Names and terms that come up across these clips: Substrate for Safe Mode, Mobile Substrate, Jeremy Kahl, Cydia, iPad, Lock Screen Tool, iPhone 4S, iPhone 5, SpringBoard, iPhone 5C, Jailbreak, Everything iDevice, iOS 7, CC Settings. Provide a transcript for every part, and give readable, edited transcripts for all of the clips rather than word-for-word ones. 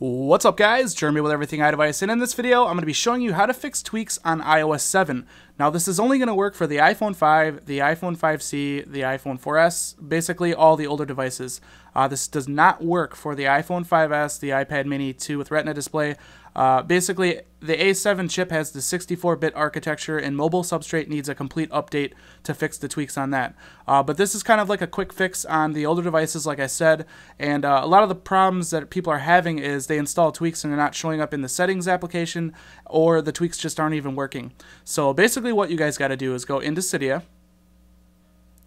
What's up guys, Jeremy with Everything iDevice, and in this video I'm going to be showing you how to fix tweaks on iOS 7. Now this is only going to work for the iPhone 5, the iPhone 5C, the iPhone 4S, basically all the older devices. This does not work for the iPhone 5S, the iPad mini 2 with Retina display. Basically the A7 chip has the 64-bit architecture and Mobile Substrate needs a complete update to fix the tweaks on that. But this is kind of like a quick fix on the older devices like I said, and a lot of the problems that people are having is they install tweaks and they're not showing up in the settings application, or the tweaks just aren't even working. So basically what you guys got to do is go into Cydia,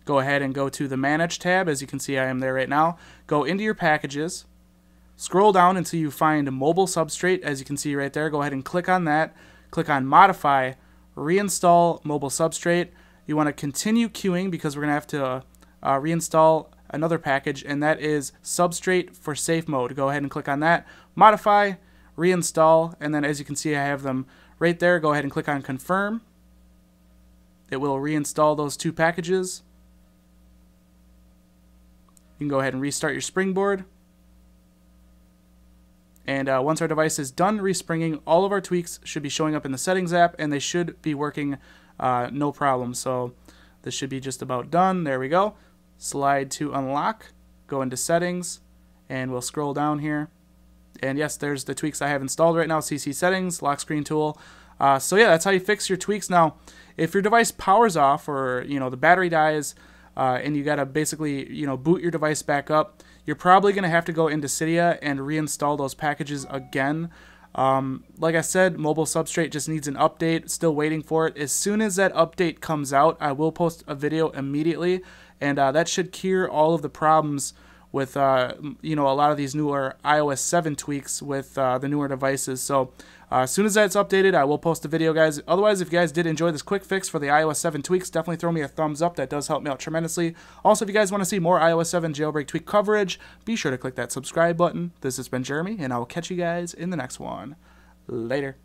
go ahead and go to the Manage tab. As you can see, I am there right now. Go into your packages, scroll down until you find Mobile Substrate. As you can see right there, go ahead and click on that, click on Modify, reinstall Mobile Substrate. You want to continue queuing because we're going to have to reinstall another package, and that is Substrate for Safe Mode. Go ahead and click on that, modify, reinstall, and then as you can see I have them right there. Go ahead and click on Confirm. It will reinstall those two packages. You can go ahead and restart your springboard. And once our device is done respringing, all of our tweaks should be showing up in the settings app, and they should be working no problem. So this should be just about done. There we go. Slide to unlock. Go into settings, and we'll scroll down here. And yes, there's the tweaks I have installed right now, CC Settings, Lock Screen Tool. So yeah, that's how you fix your tweaks. Now, if your device powers off, or you know the battery dies, and you gotta basically boot your device back up, you're probably gonna have to go into Cydia and reinstall those packages again. Like I said, Mobile Substrate just needs an update. Still waiting for it. As soon as that update comes out, I will post a video immediately, and that should cure all of the problems with a lot of these newer iOS 7 tweaks with the newer devices. So as soon as that's updated, I will post a video, guys. Otherwise, if you guys did enjoy this quick fix for the iOS 7 tweaks, definitely throw me a thumbs up. That does help me out tremendously. Also, if you guys want to see more iOS 7 jailbreak tweak coverage, be sure to click that subscribe button. This has been Jeremy, and I will catch you guys in the next one. Later.